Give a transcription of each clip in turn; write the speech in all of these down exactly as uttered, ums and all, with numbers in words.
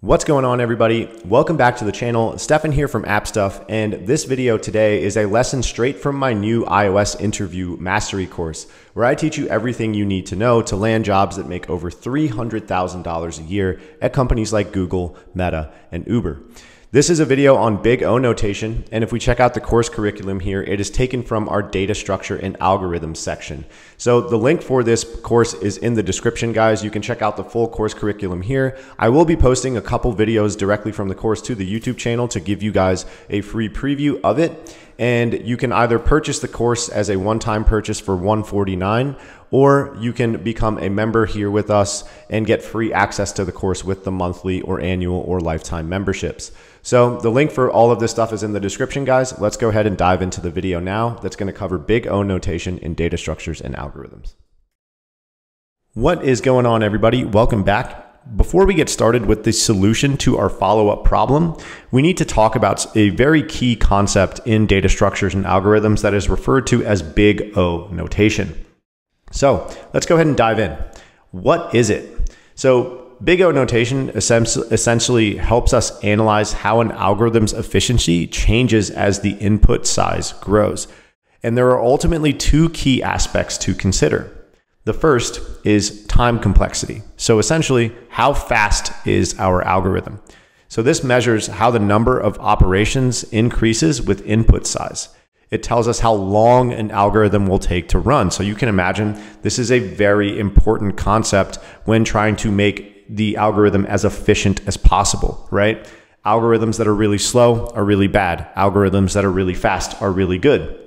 What's going on, everybody? Welcome back to the channel. Stefan here from App Stuff, and this video today is a lesson straight from my new iOS interview mastery course, where I teach you everything you need to know to land jobs that make over three hundred thousand dollars a year at companies like Google, Meta, and Uber. This is a video on Big O Notation, and if we check out the course curriculum here, it is taken from our data structure and algorithms section. So the link for this course is in the description, guys. You can check out the full course curriculum here. I will be posting a couple videos directly from the course to the YouTube channel to give you guys a free preview of it. And you can either purchase the course as a one-time purchase for one hundred forty-nine dollars, or you can become a member here with us and get free access to the course with the monthly or annual or lifetime memberships. So the link for all of this stuff is in the description, guys. Let's go ahead and dive into the video now that's going to cover Big O Notation in data structures and algorithms. What is going on, everybody? Welcome back. Before we get started with the solution to our follow-up problem, we need to talk about a very key concept in data structures and algorithms that is referred to as Big O Notation. So let's go ahead and dive in. What is it? So Big O Notation essentially helps us analyze how an algorithm's efficiency changes as the input size grows. And there are ultimately two key aspects to consider. The first is time complexity. So essentially, how fast is our algorithm? So this measures how the number of operations increases with input size. It tells us how long an algorithm will take to run. So you can imagine this is a very important concept when trying to make the algorithm as efficient as possible, right? Algorithms that are really slow are really bad. Algorithms that are really fast are really good.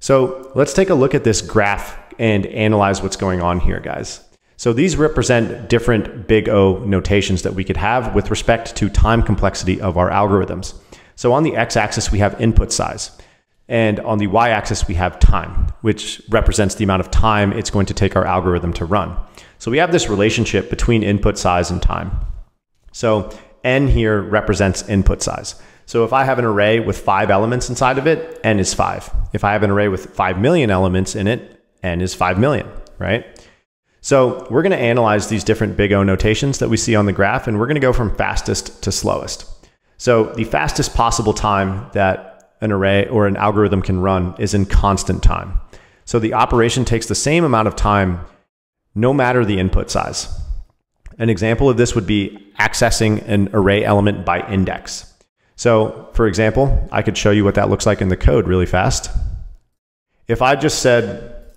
So let's take a look at this graph and analyze what's going on here, guys. So these represent different Big O notations that we could have with respect to time complexity of our algorithms. So on the x-axis, we have input size. And on the y-axis, we have time, which represents the amount of time it's going to take our algorithm to run. So we have this relationship between input size and time. So n here represents input size. So if I have an array with five elements inside of it, n is five. If I have an array with five million elements in it, n is five million, right? So we're going to analyze these different Big O notations that we see on the graph, and we're going to go from fastest to slowest. So the fastest possible time that an array or an algorithm can run is in constant time. So the operation takes the same amount of time no matter the input size. An example of this would be accessing an array element by index. So for example, I could show you what that looks like in the code really fast. If I just said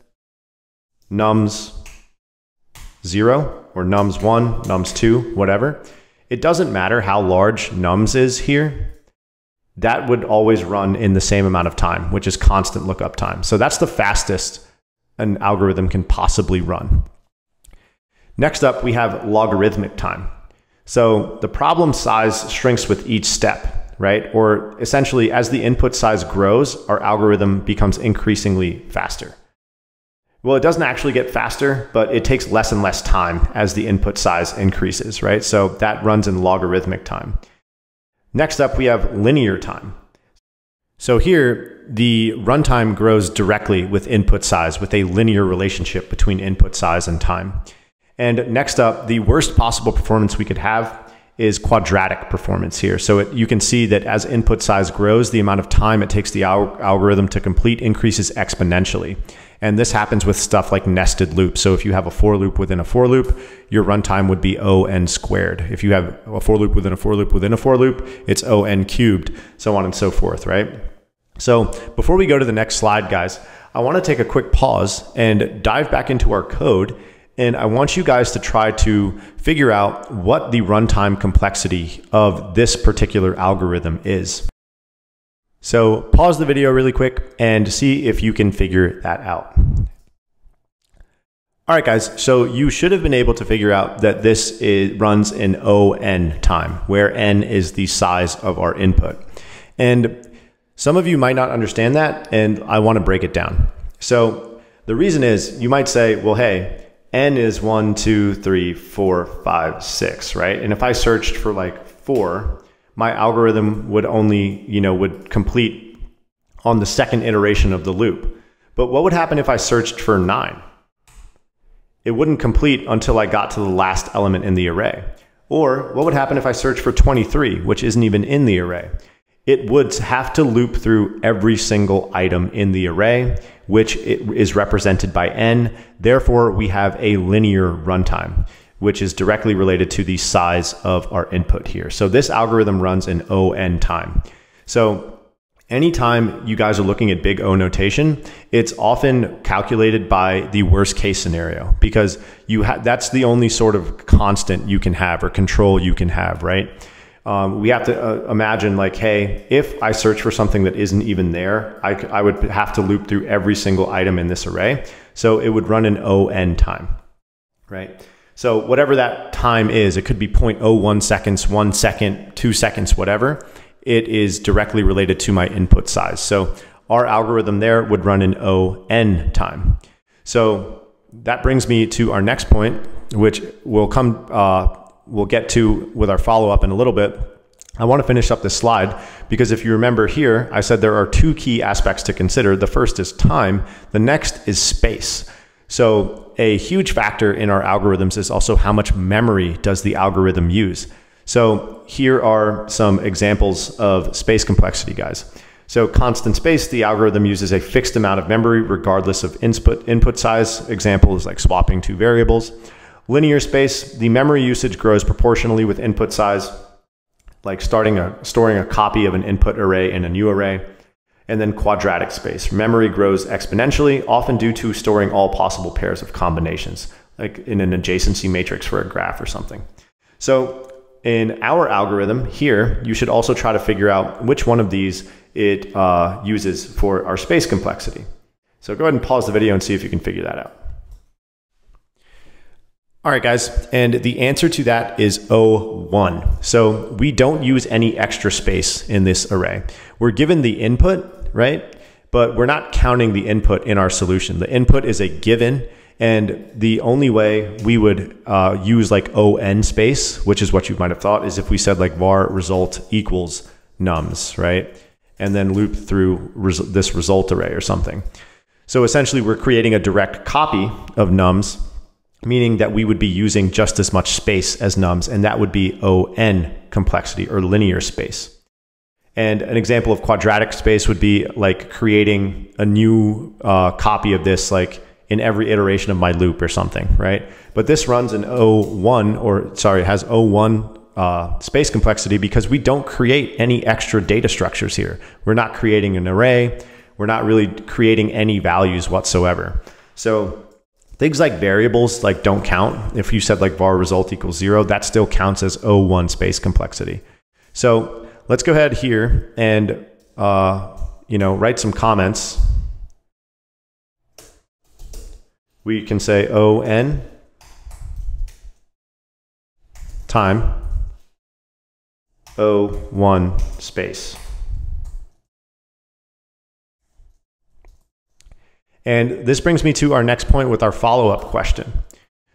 nums zero or nums one, nums two, whatever. It doesn't matter how large nums is here. That would always run in the same amount of time, which is constant lookup time. So that's the fastest an algorithm can possibly run. Next up, we have logarithmic time. So the problem size shrinks with each step, right? Or essentially, as the input size grows, our algorithm becomes increasingly faster. Well, it doesn't actually get faster, but it takes less and less time as the input size increases, right? So that runs in logarithmic time. Next up, we have linear time. So here, the runtime grows directly with input size, with a linear relationship between input size and time. And next up, the worst possible performance we could have is quadratic performance here. So it, you can see that as input size grows, the amount of time it takes the al- algorithm to complete increases exponentially. And this happens with stuff like nested loops. So if you have a for loop within a for loop, your runtime would be O n squared. If you have a for loop within a for loop within a for loop, it's O n cubed, so on and so forth, right? So before we go to the next slide, guys, I want to take a quick pause and dive back into our code. And I want you guys to try to figure out what the runtime complexity of this particular algorithm is. So pause the video really quick and see if you can figure that out. All right, guys, so you should have been able to figure out that this is, runs in O n time, where n is the size of our input. And some of you might not understand that, and I want to break it down. So the reason is you might say, well, hey, n is one, two, three, four, five, six, right? And if I searched for like four, my algorithm would only, you know, would complete on the second iteration of the loop. But what would happen if I searched for nine? It wouldn't complete until I got to the last element in the array. Or what would happen if I search for twenty-three, which isn't even in the array? It would have to loop through every single item in the array, which is represented by n. Therefore, we have a linear runtime, which is directly related to the size of our input here. So this algorithm runs in O(n) time. So anytime you guys are looking at Big O notation, it's often calculated by the worst case scenario, because you ha that's the only sort of constant you can have or control you can have, right? Um, we have to uh, imagine like, hey, if I search for something that isn't even there, I, I would have to loop through every single item in this array. So it would run in O(n) time, right? So whatever that time is, it could be zero point zero one seconds, one second, two seconds, whatever. It is directly related to my input size. So our algorithm there would run in O(n) time. So that brings me to our next point, which we'll come, uh, we'll get to with our follow-up in a little bit. I want to finish up this slide, because if you remember here, I said there are two key aspects to consider. The first is time. The next is space. So a huge factor in our algorithms is also how much memory does the algorithm use. So here are some examples of space complexity, guys. So constant space, the algorithm uses a fixed amount of memory regardless of input, input size. Example is like swapping two variables. Linear space, the memory usage grows proportionally with input size, like starting a, storing a copy of an input array in a new array. And then quadratic space, memory grows exponentially, often due to storing all possible pairs of combinations, like in an adjacency matrix for a graph or something. So in our algorithm here, you should also try to figure out which one of these it uh, uses for our space complexity. So go ahead and pause the video and see if you can figure that out. All right, guys, and the answer to that is O(one). So we don't use any extra space in this array. We're given the input, right? But we're not counting the input in our solution. The input is a given, and the only way we would uh, use like O(n) space, which is what you might have thought, is if we said like var result equals nums, right? And then loop through res this result array or something. So essentially we're creating a direct copy of nums, meaning that we would be using just as much space as nums, and that would be O(n) complexity or linear space. And an example of quadratic space would be like creating a new uh, copy of this like in every iteration of my loop or something, right? But this runs in O(one), or sorry, it has O(one) uh, space complexity, because we don't create any extra data structures here. We're not creating an array. We're not really creating any values whatsoever. So things like variables like don't count. If you said like var result equals zero, that still counts as O(one) space complexity. So let's go ahead here and uh, you know, write some comments. We can say O(n) time O(one) space. And this brings me to our next point with our follow-up question.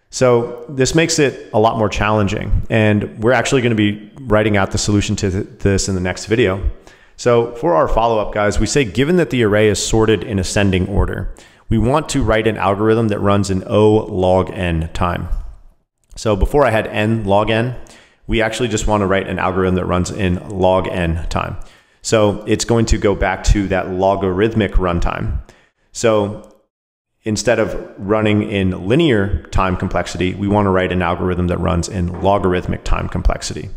So this makes it a lot more challenging, and we're actually going to be writing out the solution to th this in the next video. So for our follow-up, guys, we say given that the array is sorted in ascending order, we want to write an algorithm that runs in O log n time. So before I had n log n, we actually just want to write an algorithm that runs in log n time. So it's going to go back to that logarithmic runtime. So instead of running in linear time complexity, we want to write an algorithm that runs in logarithmic time complexity.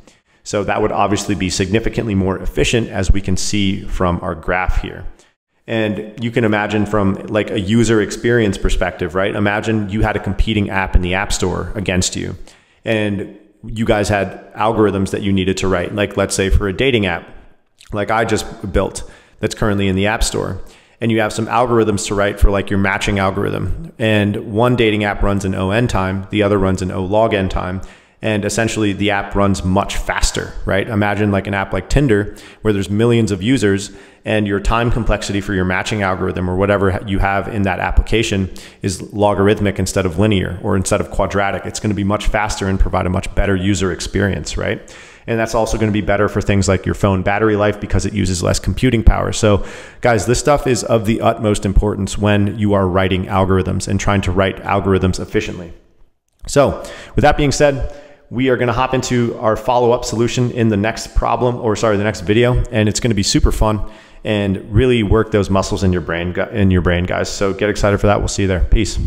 So that would obviously be significantly more efficient, as we can see from our graph here. And you can imagine from like a user experience perspective, right? Imagine you had a competing app in the App Store against you, and you guys had algorithms that you needed to write, like let's say for a dating app, like I just built that's currently in the App Store. And you have some algorithms to write for like your matching algorithm. And one dating app runs in O(n) time, the other runs in O log n time. And essentially the app runs much faster, right? Imagine like an app like Tinder, where there's millions of users, and your time complexity for your matching algorithm or whatever you have in that application is logarithmic instead of linear or instead of quadratic. It's gonna be much faster and provide a much better user experience, right? And that's also going to be better for things like your phone battery life, because it uses less computing power. So guys, this stuff is of the utmost importance when you are writing algorithms and trying to write algorithms efficiently. So with that being said, We are going to hop into our follow-up solution in the next problem, or sorry, the next video, and it's going to be super fun and really work those muscles in your brain, in your brain, guys. So get excited for that. We'll see you there. Peace.